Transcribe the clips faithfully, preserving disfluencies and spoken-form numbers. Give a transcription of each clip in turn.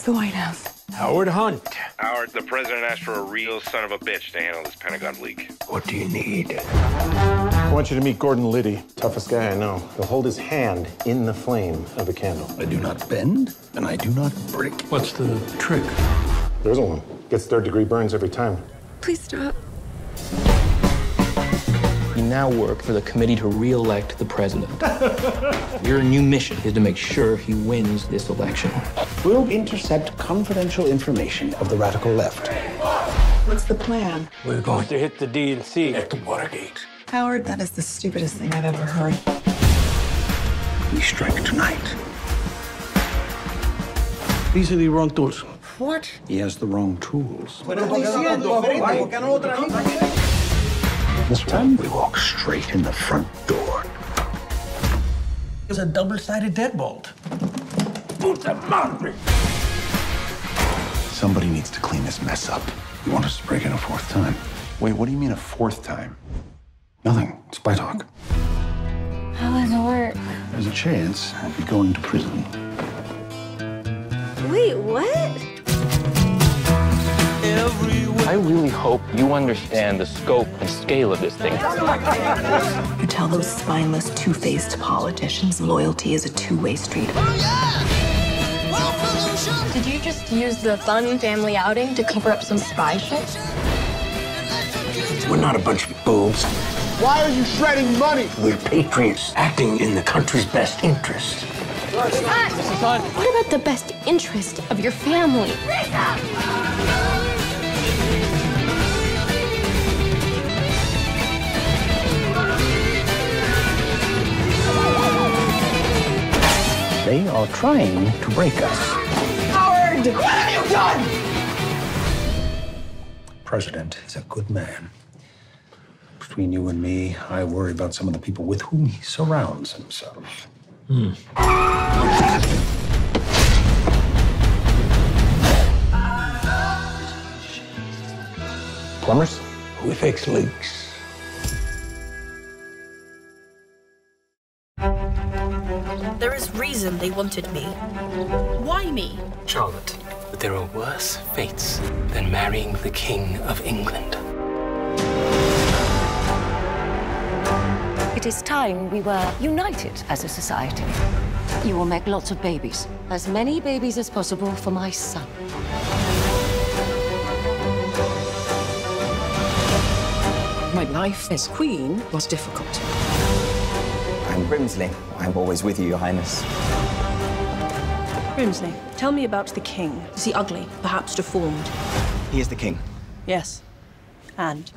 That's the White House. Howard Hunt. Howard, the president asked for a real son of a bitch to handle this Pentagon leak. What do you need? I want you to meet Gordon Liddy. Toughest guy I know. He'll hold his hand in the flame of a candle. I do not bend, and I do not break. What's the trick? There isn't one. Gets third-degree burns every time. Please stop. You now work for the committee to re-elect the president. Your new mission is to make sure he wins this election. We'll intercept confidential information of the radical left. What's the plan? We're going to hit the D N C at the Watergate. Howard, that is the stupidest thing I've ever heard. We strike tonight. These are the wrong tools. What? He has the wrong tools. This time, we walk straight in the front door. It's a double-sided deadbolt. Somebody needs to clean this mess up. You want us to break in a fourth time? Wait, what do you mean a fourth time? Nothing. It's by talk. How does it work? There's a chance I'd be going to prison. Wait, what? I really hope you understand the scope and scale of this thing. You tell those spineless, two-faced politicians loyalty is a two-way street. Oh, yeah! Well, did you just use the fun family outing to cover up some spy shit? We're not a bunch of bulls. Why are you shredding money? We're patriots acting in the country's best interest. What? What about the best interest of your family? They are trying to break us. Howard! What have you done? The president is a good man. Between you and me, I worry about some of the people with whom he surrounds himself. Hmm. Plumbers? We fix leaks. There is reason they wanted me. Why me? Charlotte, there are worse fates than marrying the King of England. It is time we were united as a society. You will make lots of babies. As many babies as possible for my son. My life as queen was difficult. I'm Grimsley. I'm always with you, Your Highness. Grimsley, tell me about the king. Is he ugly, perhaps deformed? He is the king. Yes. And?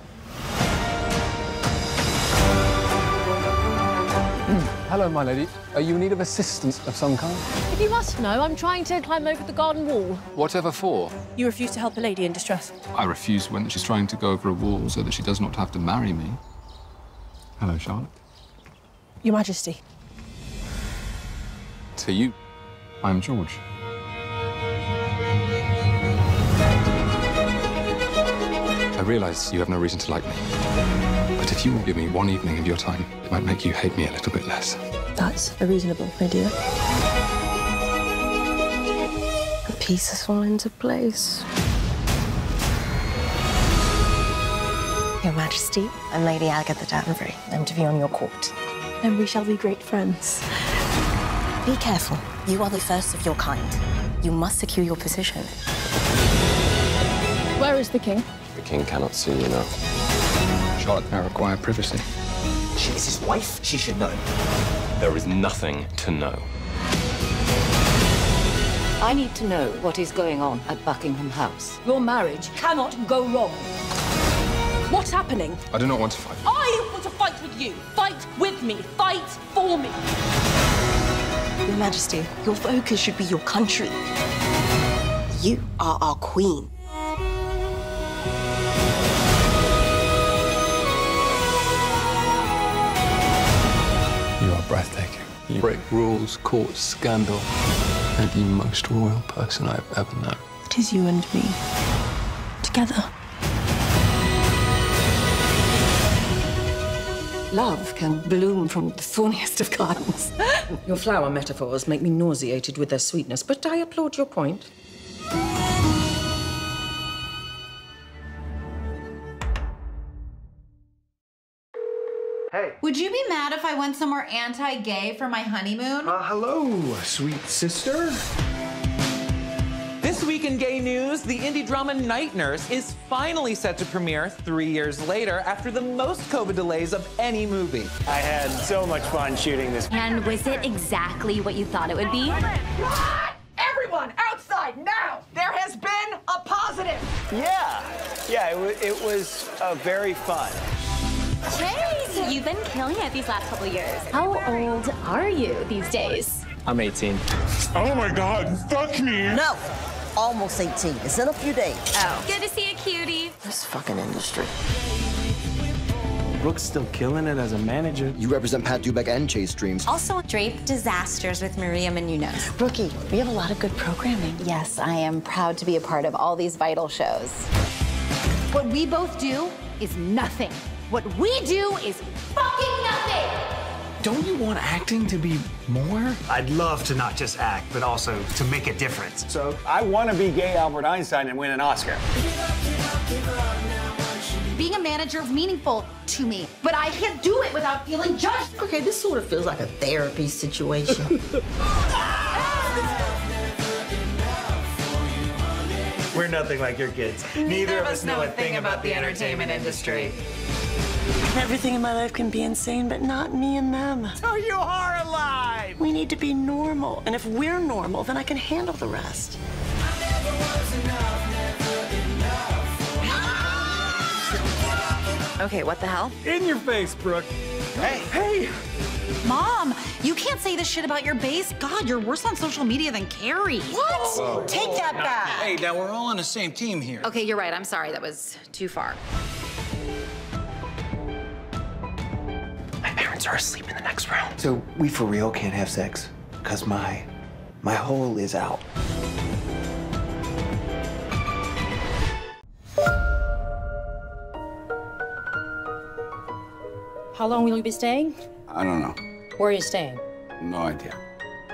Hello, my lady. Are you in need of assistance of some kind? If you must know, I'm trying to climb over the garden wall. Whatever for? You refuse to help a lady in distress. I refuse when she's trying to go over a wall so that she does not have to marry me. Hello, Charlotte. Your Majesty. To you, I'm George. I realise you have no reason to like me. But if you will give me one evening of your time, it might make you hate me a little bit less. That's a reasonable idea. The pieces fall into place. Your Majesty, I'm Lady Agatha Danbury. I'm to be on your court. And we shall be great friends. Be careful. You are the first of your kind. You must secure your position. Where is the king? The king cannot see you now. Charlotte, I require privacy. She is his wife. She should know. There is nothing to know. I need to know what is going on at Buckingham House. Your marriage cannot go wrong. What's happening? I do not want to fight. I want to fight with you. Fight with me. Fight for me. Your Majesty, your focus should be your country. You are our queen. You are breathtaking. You break rules, cause scandal, and the most royal person I've ever known. It is you and me. Together. Love can bloom from the thorniest of gardens. Your flower metaphors make me nauseated with their sweetness, but I applaud your point. Hey. Would you be mad if I went somewhere anti-gay for my honeymoon? Uh, hello, sweet sister. This week in gay news, the indie drama Night Nurse is finally set to premiere three years later after the most COVID delays of any movie. I had so much fun shooting this. And was it exactly what you thought it would be? Everyone outside now! There has been a positive! Yeah, yeah, it, w it was uh, very fun. Chase, you've been killing it these last couple years. How old are you these days? I'm eighteen. Oh my God, fuck me! No, almost eighteen. It's in a few days. Oh. Good to see you, cutie. This fucking industry. Brooke's still killing it as a manager. You represent Pat Dubeck and Chase Dreams. Also, Drag Disasters with Maria Menounos. Brookie, we have a lot of good programming. Yes, I am proud to be a part of all these vital shows. What we both do is nothing. What we do is fucking nothing! Don't you want acting to be more? I'd love to not just act, but also to make a difference. So I want to be gay Albert Einstein and win an Oscar. Being a manager is meaningful to me, but I can't do it without feeling judged. Okay, this sort of feels like a therapy situation. We're nothing like your kids. Neither, Neither of us know a thing about the entertainment industry. Everything in my life can be insane, but not me and them. So you are alive! We need to be normal, and if we're normal, then I can handle the rest. I never was enough, never enough. Ah! Okay, what the hell? In your face, Brooke. Hey! Hey! Mom, you can't say this shit about your base. God, you're worse on social media than Carrie. What? Whoa. Take that back. Hey, now we're all on the same team here. Okay, you're right. I'm sorry. That was too far. Are asleep in the next room. So we for real can't have sex because my my hole is out. How long will you be staying? I don't know. Where are you staying? No idea.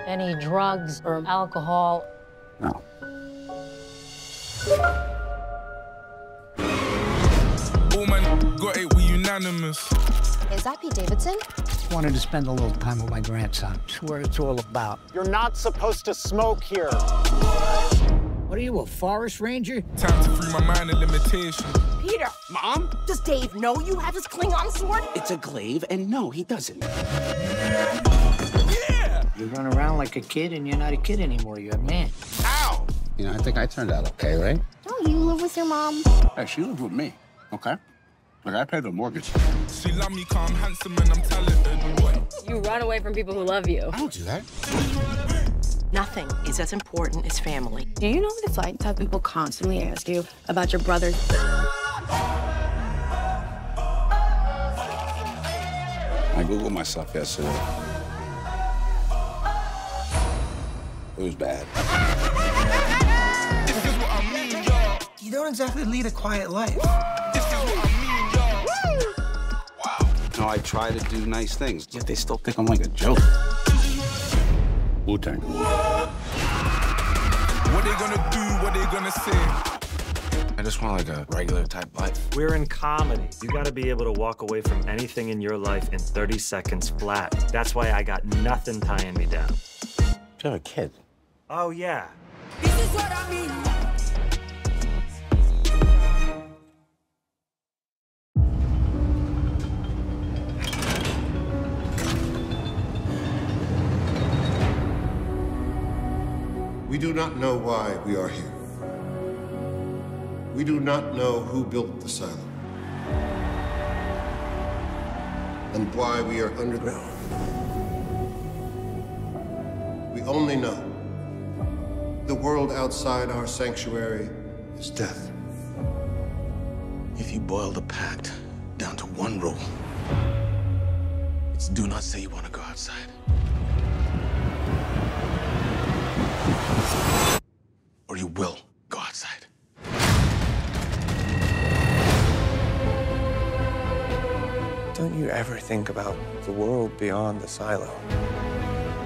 Any drugs or alcohol? No. Oh my God, it was unanimous. Is that Pete Davidson? I wanted to spend a little time with my grandson. That's what it's all about. You're not supposed to smoke here. What are you, a forest ranger? Time to free my mind of limitation. Peter! Mom? Does Dave know you have his Klingon sword? It's a glaive, and no, he doesn't. Yeah! You run around like a kid, and you're not a kid anymore. You're a man. Ow! You know, I think I turned out okay, right? Don't you live with your mom? Hey, she lives with me, okay? Like, I pay the mortgage. She love me, calm, handsome, and I'm talented. You run away from people who love you. I don't do that. Nothing is as important as family. Do you know what it's like to have people constantly ask you about your brother? I Googled myself yesterday. It was bad. This is what I mean, y'all. You don't exactly lead a quiet life. This is what I mean. No, I try to do nice things, yet they still think I'm like a joke. Wu Tang. What they gonna do, what they gonna say. I just want like a regular type life. We're in comedy. You gotta be able to walk away from anything in your life in thirty seconds flat. That's why I got nothing tying me down. You have a kid. Oh, yeah. This is what I mean. We do not know why we are here. We do not know who built the asylum and why we are underground. We only know the world outside our sanctuary is death. If you boil the pact down to one rule, it's do not say you want to go outside. Or you will go outside. Don't you ever think about the world beyond the silo?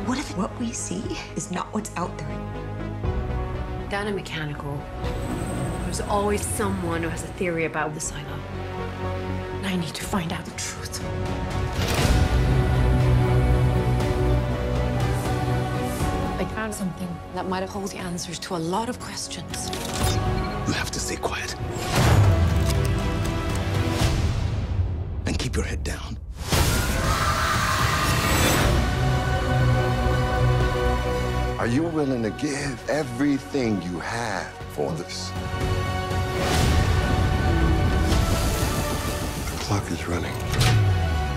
What if what we see is not what's out there? than a mechanical, there's always someone who has a theory about the Cylon. And I need to find out the truth. I found something that might hold the answers to a lot of questions. You have to stay quiet. And keep your head down. Are you willing to give everything you have for this? The clock is running.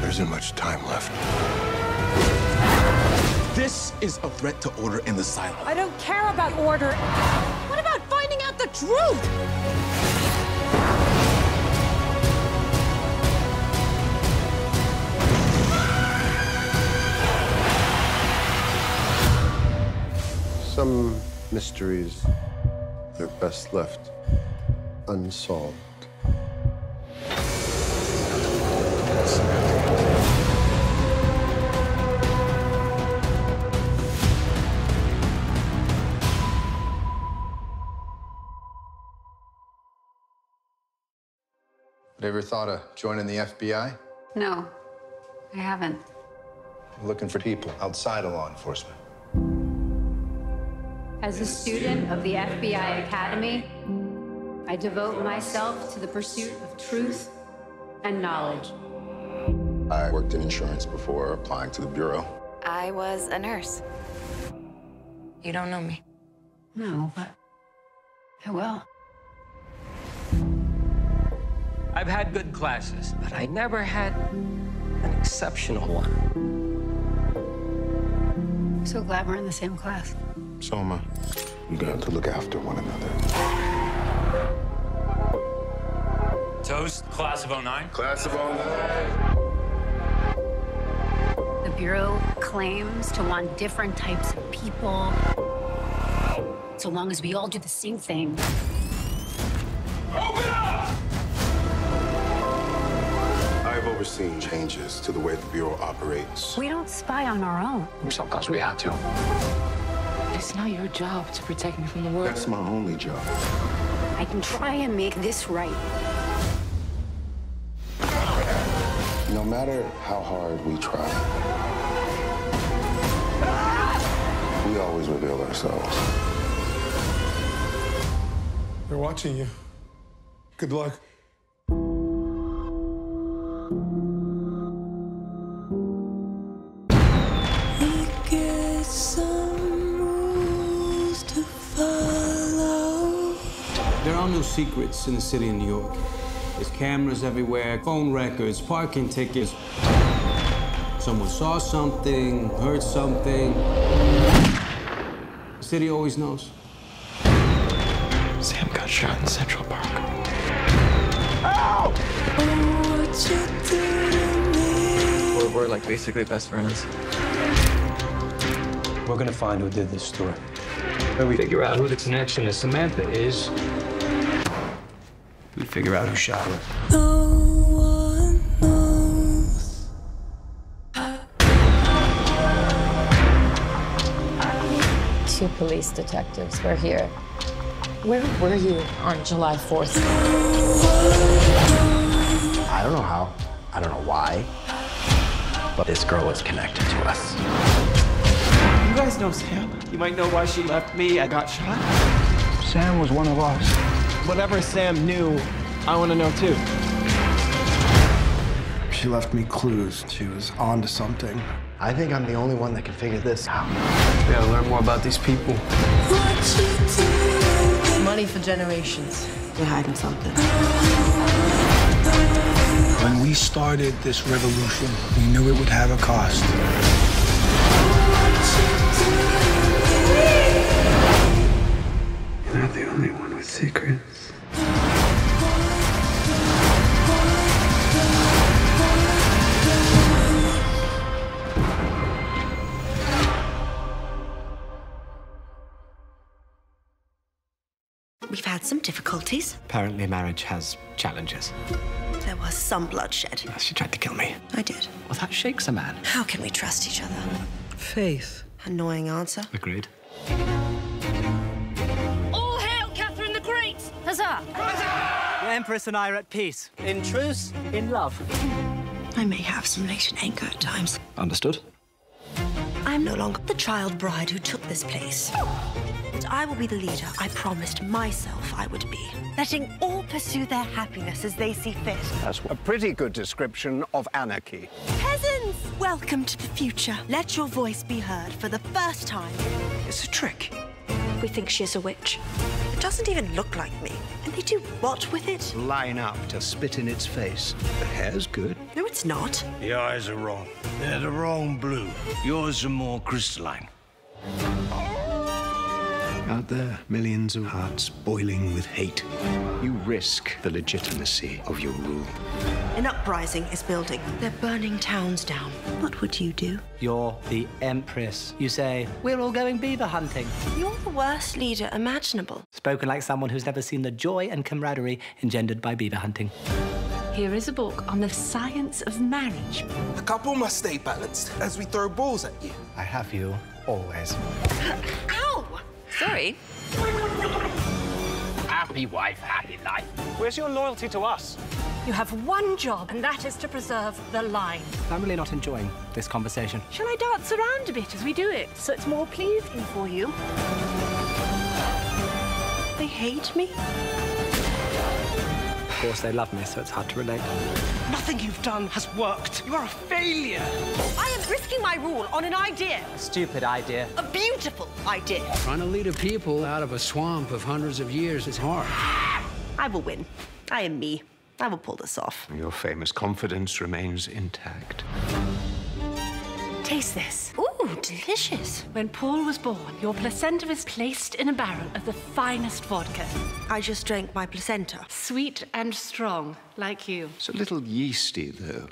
There isn't much time left. This is a threat to order in the Cylon. I don't care about order. What about finding out the truth? Some mysteries, they're best left unsolved. You ever thought of joining the F B I? No, I haven't. Looking for people outside of law enforcement. As a student of the F B I Academy, I devote myself to the pursuit of truth and knowledge. I worked in insurance before applying to the Bureau. I was a nurse. You don't know me. No, but I will. I've had good classes, but I never had an exceptional one. I'm so glad we're in the same class. So am I. We're going to look after one another. Toast, class of oh nine. Class of oh nine. The Bureau claims to want different types of people. So long as we all do the same thing. Open up! I've overseen changes to the way the Bureau operates. We don't spy on our own. Sometimes we have to. It's not your job to protect me from the world. That's my only job. I can try and make this right. No matter how hard we try, ah! we always reveal ourselves. They're watching you. Good luck. Secrets in the city of New York. There's cameras everywhere, phone records, parking tickets. Someone saw something, heard something. The city always knows. Sam got shot in Central Park. Ow! We're, we're like basically best friends. We're gonna find who did this story. When we figure out who the connection to Samantha is, we figure out who shot her. No one knows. Two police detectives were here. Where were you on July fourth? I don't know how. I don't know why. But this girl was connected to us. You guys know Sam. You might know why she left me. I got shot. Sam was one of us. Whatever Sam knew, I want to know too. She left me clues. She was on to something. I think I'm the only one that can figure this out. We gotta learn more about these people. Money for generations. They're hiding something. When we started this revolution, we knew it would have a cost. You're not the only one with secrets. We've had some difficulties. Apparently marriage has challenges. There was some bloodshed. She tried to kill me. I did. Well, that shakes a man. How can we trust each other? Faith. Annoying answer. Agreed. Rise up! Rise up! The Empress and I are at peace. In truce, in love. I may have some latent anger at times. Understood. I'm no longer the child bride who took this place. But I will be the leader I promised myself I would be. Letting all pursue their happiness as they see fit. That's a pretty good description of anarchy. Peasants! Welcome to the future. Let your voice be heard for the first time. It's a trick. We think she is a witch. It doesn't even look like me. And they do what with it? Line up to spit in its face. The hair's good. No, it's not. The eyes are wrong. They're the wrong blue. Yours are more crystalline. Out there, millions of hearts boiling with hate. You risk the legitimacy of your rule. An uprising is building. They're burning towns down. What would you do? You're the Empress. You say, we're all going beaver hunting. You're the worst leader imaginable. Spoken like someone who's never seen the joy and camaraderie engendered by beaver hunting. Here is a book on the science of marriage. A couple must stay balanced as we throw balls at you. I have you always. Ow! Sorry. Happy wife, happy life. Where's your loyalty to us? You have one job, and that is to preserve the line. I'm really not enjoying this conversation. Shall I dance around a bit as we do it, so it's more pleasing for you? They hate me? Of course they love me, so it's hard to relate. Nothing you've done has worked. You are a failure. I am risking my rule on an idea. A stupid idea. A beautiful idea. Trying to lead a people out of a swamp of hundreds of years is hard. I will win. I am me. I will pull this off. Your famous confidence remains intact. Taste this. Ooh, delicious. When Paul was born, your placenta was placed in a barrel of the finest vodka. I just drank my placenta. Sweet and strong, like you. It's a little yeasty, though.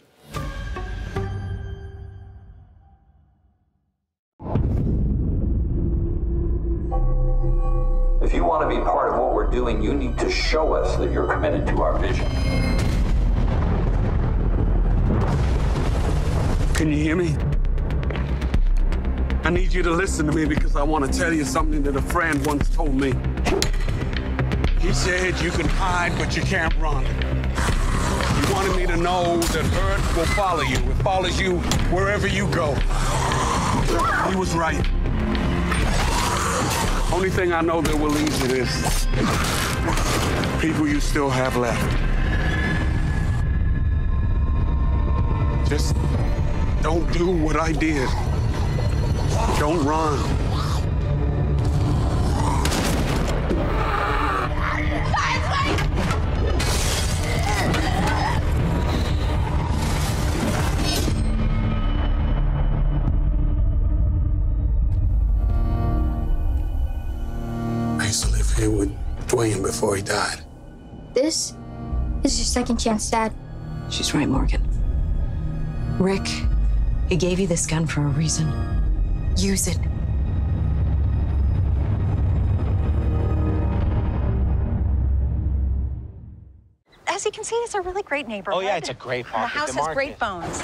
If you want to be part of what we're doing, you need to show us that you're committed to our vision. Can you hear me? I need you to listen to me because I want to tell you something that a friend once told me. He said you can hide, but you can't run. He wanted me to know that hurt will follow you. It follows you wherever you go. He was right. Only thing I know that will lead to this, people you still have left. Just don't do what I did. Don't run. Before he died. This is your second chance, Dad. She's right, Morgan. Rick, he gave you this gun for a reason. Use it. As you can see, it's a really great neighborhood. Oh yeah, it's a great market. The house the has great phones.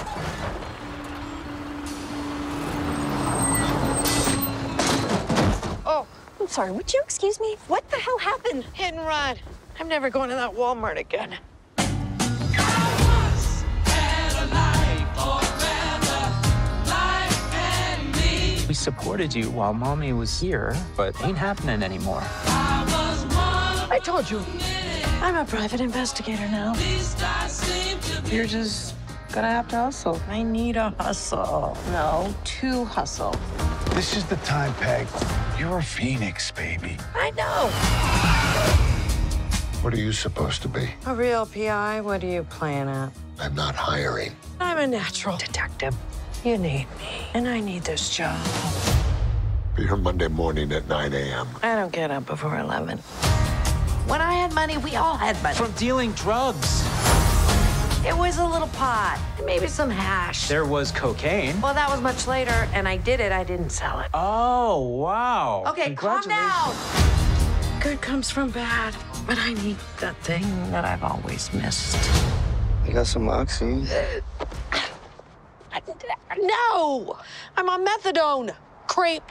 Oh. I'm sorry, would you excuse me? What the hell happened? Hit and run. I'm never going to that Walmart again. We supported you while Mommy was here, but ain't happening anymore. I told you, I'm a private investigator now. You're just gonna have to hustle. I need a hustle. No, to hustle. This is the time, Peg. You're a phoenix, baby. I know. What are you supposed to be? A real P I. What are you playing at? I'm not hiring. I'm a natural detective. You need me, and I need this job. Be here Monday morning at nine A M I don't get up before eleven. When I had money, we all had money. From dealing drugs. It was a little pot, and maybe some hash. There was cocaine. Well, that was much later, and I did it. I didn't sell it. Oh, wow. Okay, calm down. Good comes from bad, but I need that thing that I've always missed. You got some oxy? No! I'm on methadone. Creep.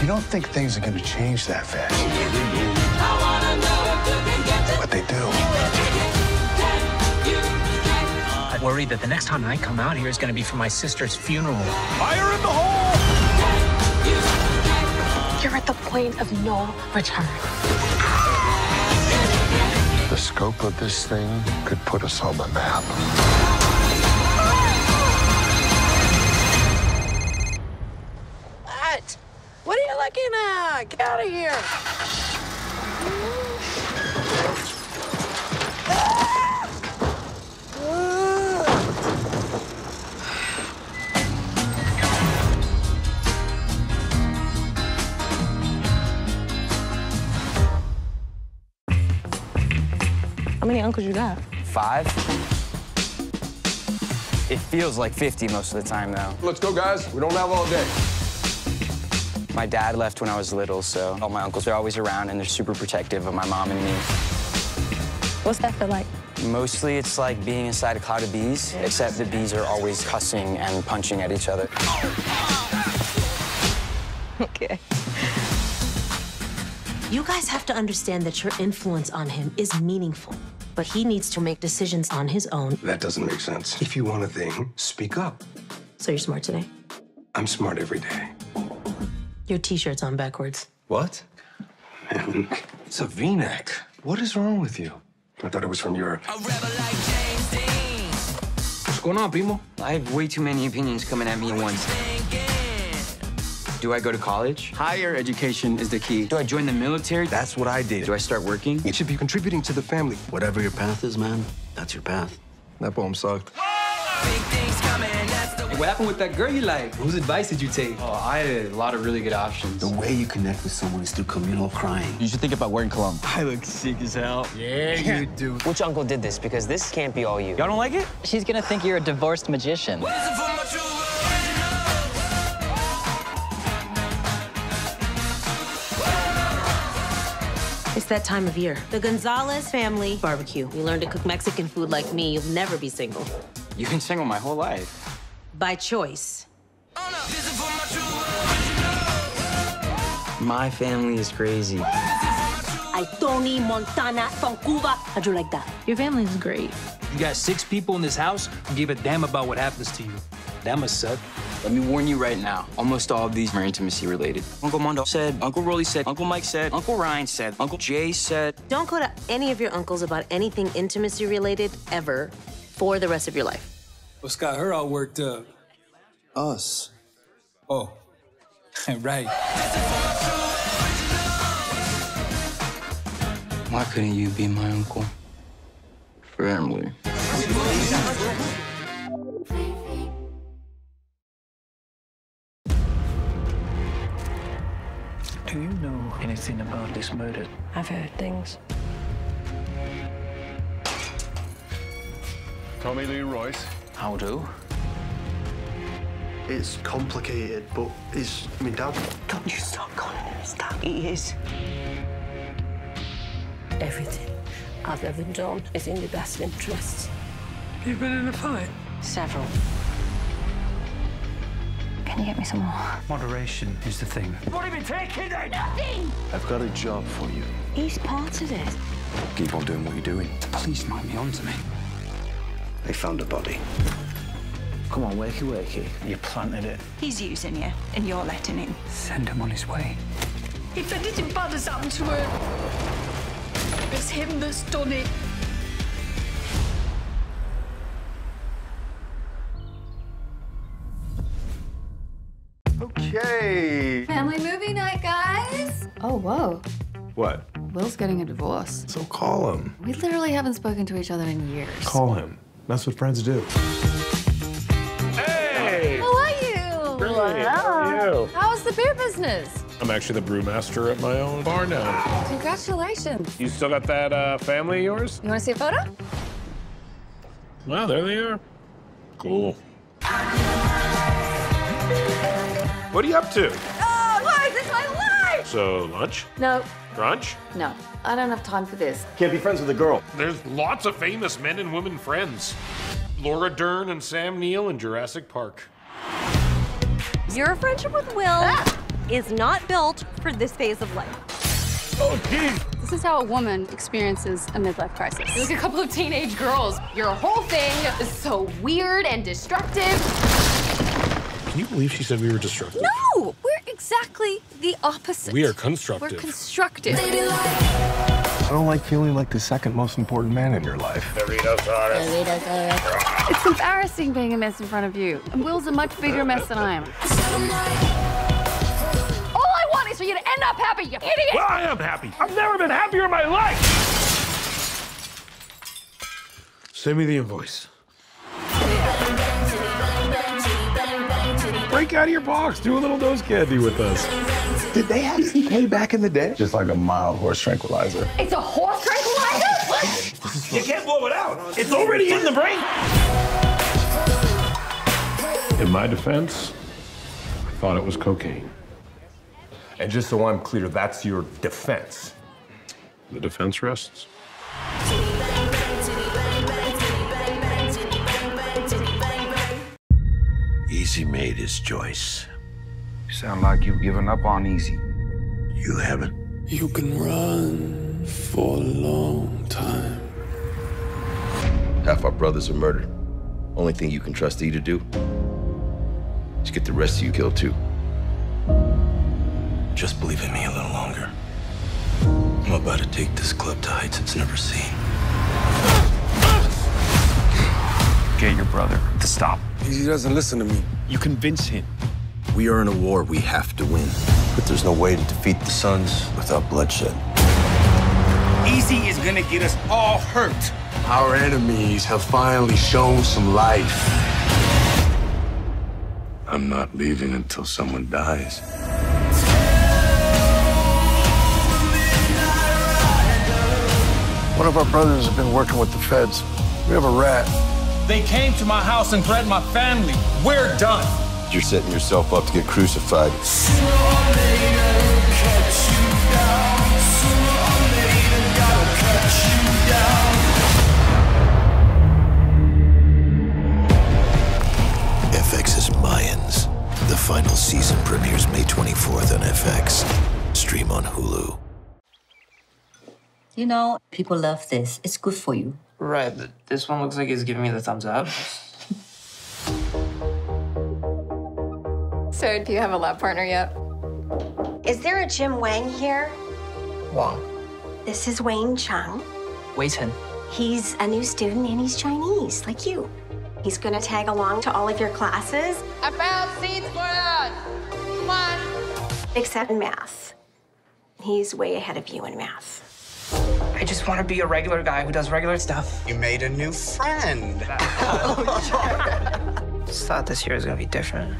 You don't think things are going to change that fast? I want to know if they do. I worry that the next time I come out here is going to be for my sister's funeral. Fire in the hole! You're at the point of no return. The scope of this thing could put us on the map. What? What are you looking at? Get out of here. How many uncles you got? Five. It feels like fifty most of the time, though. Let's go, guys. We don't have all day. My dad left when I was little, so all my uncles are always around, and they're super protective of my mom and me. What's that feel like? Mostly it's like being inside a cloud of bees, except the bees are always cussing and punching at each other. Okay. You guys have to understand that your influence on him is meaningful, but he needs to make decisions on his own. That doesn't make sense. If you want a thing, speak up. So you're smart today? I'm smart every day. Your t-shirt's on backwards. What? Man, it's a V-neck. What is wrong with you? I thought it was from Europe. A rebel like James Dean. What's going on, primo? I have way too many opinions coming at me at once. Do I go to college? Higher education is the key. Do I join the military? That's what I did. Do I start working? You should be contributing to the family. Whatever your path is, man, that's your path. That poem sucked. Big things coming, that's the... Hey, what happened with that girl you like? Whose advice did you take? Oh, I had a lot of really good options. The way you connect with someone is through communal crying. You should think about wearing cologne. I look sick as hell. Yeah, you do. Which uncle did this? Because this can't be all you. Y'all don't like it? She's gonna think you're a divorced magician. It's that time of year. The Gonzalez family barbecue. You learn to cook Mexican food like me, you'll never be single. You've been single my whole life. By choice. My family is crazy. I Tony Montana from Cuba. How'd you like that? Your family is great. You got six people in this house who give a damn about what happens to you. That must suck. Let me warn you right now, almost all of these are intimacy related. Uncle Mondo said, Uncle Rolly said, Uncle Mike said, Uncle Ryan said, Uncle Jay said. Don't go to any of your uncles about anything intimacy related ever for the rest of your life. What's got her all worked up? Us. Oh, right. Why couldn't you be my uncle? Family. Do you know anything about this murder? I've heard things. Tommy Lee Royce. How do? It's complicated, but he's my dad. Don't you stop calling him his dad. He is. Everything I've ever done is in your best interests. You've been in a fight? Several. Can you get me some more? Moderation is the thing. What have you taken there? Nothing! I've got a job for you. He's part of this. Keep on doing what you're doing. The police might be onto me. They found a body. Come on, wakey, wakey. You planted it. He's using you, and you're letting him. Send him on his way. If anything bad has happened to her, it's him that's done it. Yay! Family movie night, guys! Oh, whoa. What? Will's getting a divorce. So call him. We literally haven't spoken to each other in years. Call him. That's what friends do. Hey! How are you? Brilliant. Hello. How are you? How's the beer business? I'm actually the brewmaster at my own bar now. Congratulations. You still got that uh, family of yours? You want to see a photo? Wow, there they are. Cool. What are you up to? Oh, why is this my life? So, lunch? No. Brunch? No. I don't have time for this. Can't be friends with a girl. There's lots of famous men and women friends. Laura Dern and Sam Neill in Jurassic Park. Your friendship with Will ah. is not built for this phase of life. Oh, geez. This is how a woman experiences a midlife crisis. You're like a couple of teenage girls. Your whole thing is so weird and destructive. Can you believe she said we were destructive? No, we're exactly the opposite. We are constructive. We're constructive. I don't like feeling like the second most important man in your life. It's embarrassing being a mess in front of you. And Will's a much bigger mess than I am. For you to end up happy, you idiot! Well, I am happy. I've never been happier in my life! Send me the invoice. Break out of your box. Do a little nose candy with us. Did they have C K back in the day? Just like a mild horse tranquilizer. It's a horse tranquilizer? What? You can't blow it out. It's already in the brain. In my defense, I thought it was cocaine. And just so I'm clear, that's your defense. The defense rests. Easy made his choice. You sound like you've given up on Easy. You haven't. You can run for a long time. Half our brothers are murdered. Only thing you can trust E to do is get the rest of you killed too. Just believe in me a little longer. I'm about to take this club to heights it's never seen. Get your brother to stop. He doesn't listen to me. You convince him. We are in a war we have to win. But there's no way to defeat the Suns without bloodshed. Easy is gonna get us all hurt. Our enemies have finally shown some life. I'm not leaving until someone dies. One of our brothers has been working with the feds. We have a rat. They came to my house and threatened my family. We're done. You're setting yourself up to get crucified. F X is Mayans. The final season premieres May twenty-fourth on F X. Stream on Hulu. You know, people love this. It's good for you. Right, but this one looks like it's giving me the thumbs up. So, do you have a lab partner yet? Is there a Jim Wang here? Wang. This is Wayne Chung. Wei Chen. He's a new student and he's Chinese, like you. He's gonna tag along to all of your classes. I found seats for us! Come on! Except in math. He's way ahead of you in math. I just want to be a regular guy who does regular stuff. You made a new friend. I just thought this year was going to be different.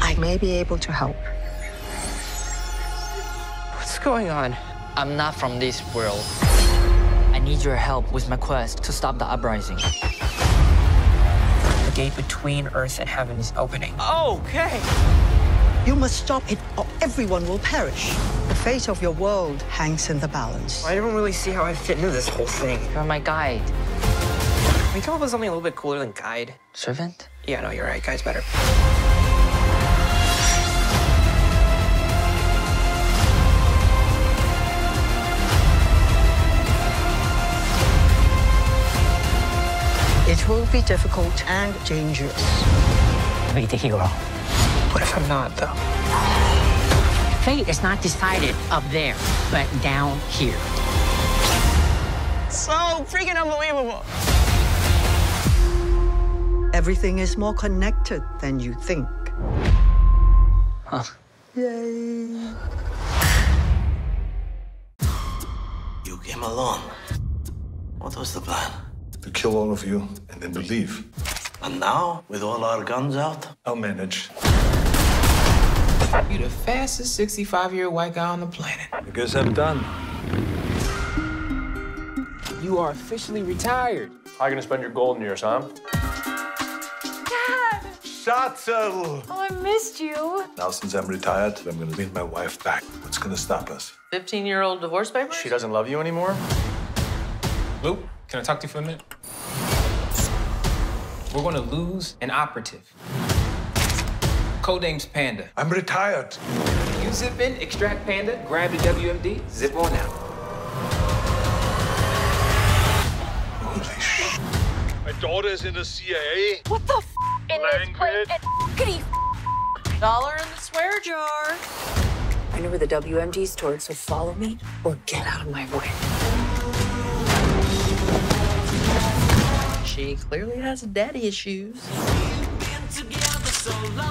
I may be able to help. What's going on? I'm not from this world. I need your help with my quest to stop the uprising. The gate between Earth and Heaven is opening. Okay! You must stop it or everyone will perish. The fate of your world hangs in the balance. I don't really see how I fit into this whole thing. You're my guide. Can we come up with something a little bit cooler than guide? Servant? Yeah, no, you're right. Guide's better. It will be difficult and dangerous. Be the hero. What if I'm not, though? Fate is not decided up there, but down here. So freaking unbelievable. Everything is more connected than you think. Huh? Yay. You came along. What was the plan? To kill all of you and then to leave. And now, with all our guns out, I'll manage. You're the fastest sixty-five-year-old white guy on the planet. I guess I'm done. You are officially retired. How are you gonna spend your golden years, huh? Dad! Schatzel! Oh, I missed you. Now, since I'm retired, I'm gonna leave my wife back. What's gonna stop us? fifteen-year-old divorce papers? She doesn't love you anymore? Lou, can I talk to you for a minute? We're gonna lose an operative. Codename's Panda. I'm retired. You zip in, extract Panda, grab the W M D, zip on out. Holy shit. My daughter is in the C I A. What the f*** in Language. This place? And dollar in the swear jar. I know where the W M D's toward, so follow me or get out of my way. She clearly has daddy issues.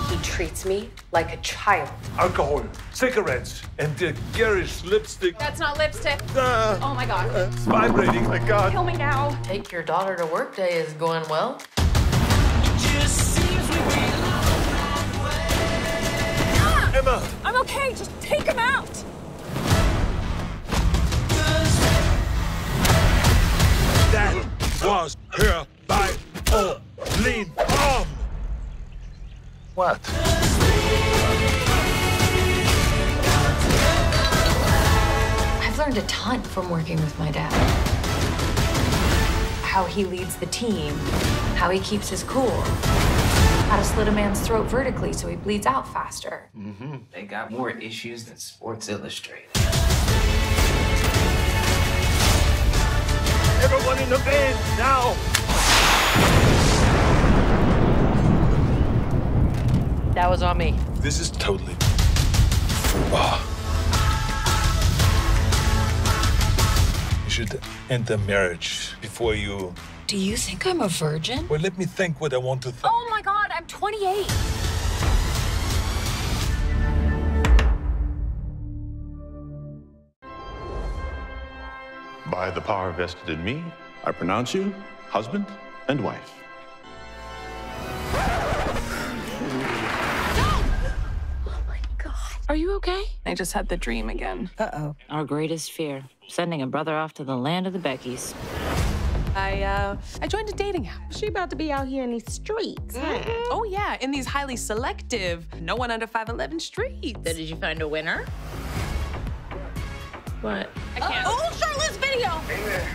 He treats me like a child. Alcohol, cigarettes, and the garish lipstick. That's not lipstick. Uh, oh my God. Uh, it's vibrating, my God. Kill me now. Take your daughter to work day is going well. It just seems we ah! Emma. I'm okay, just take him out. That was here by a lean arm. What? I've learned a ton from working with my dad. How he leads the team, how he keeps his cool, how to slit a man's throat vertically so he bleeds out faster. Mm-hmm. They got more issues than Sports Illustrated. Everyone in the van, now! That was on me. This is totally... Oh. You should end the marriage before you... Do you think I'm a virgin? Well, let me think what I want to think. Oh my God, I'm twenty-eight! By the power vested in me, I pronounce you husband and wife. Oh my God. Are you okay? I just had the dream again. Uh-oh. Our greatest fear, sending a brother off to the land of the Beckys. I, uh, I joined a dating app. She about to be out here in these streets. Mm. Oh yeah, in these highly selective, no one under five eleven streets. So did you find a winner? What? I can't. Oh, oh, Charlotte's video! Hey there.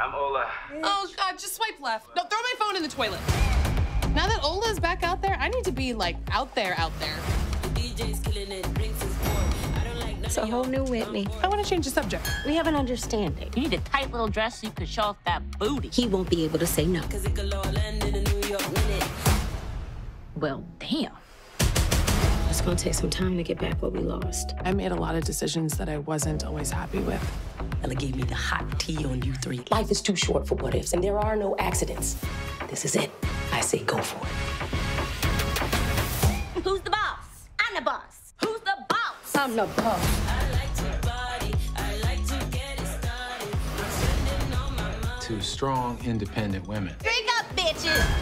I'm Ola. Oh, God, just swipe left. No, throw my phone in the toilet. Now that Ola's back out there, I need to be, like, out there, out there. It's a whole new Whitney. I want to change the subject. We have an understanding. You need a tight little dress so you can show off that booty. He won't be able to say no. Well, damn. It's gonna take some time to get back what we lost. I made a lot of decisions that I wasn't always happy with. Ella gave me the hot tea on you three. Life is too short for what ifs, and there are no accidents. This is it. I say go for it. Who's the boss? I'm the boss. Who's the boss? I'm the boss. I like your body. I like to get it started. I'm spending all my money. Two strong, independent women. Drink up, bitches!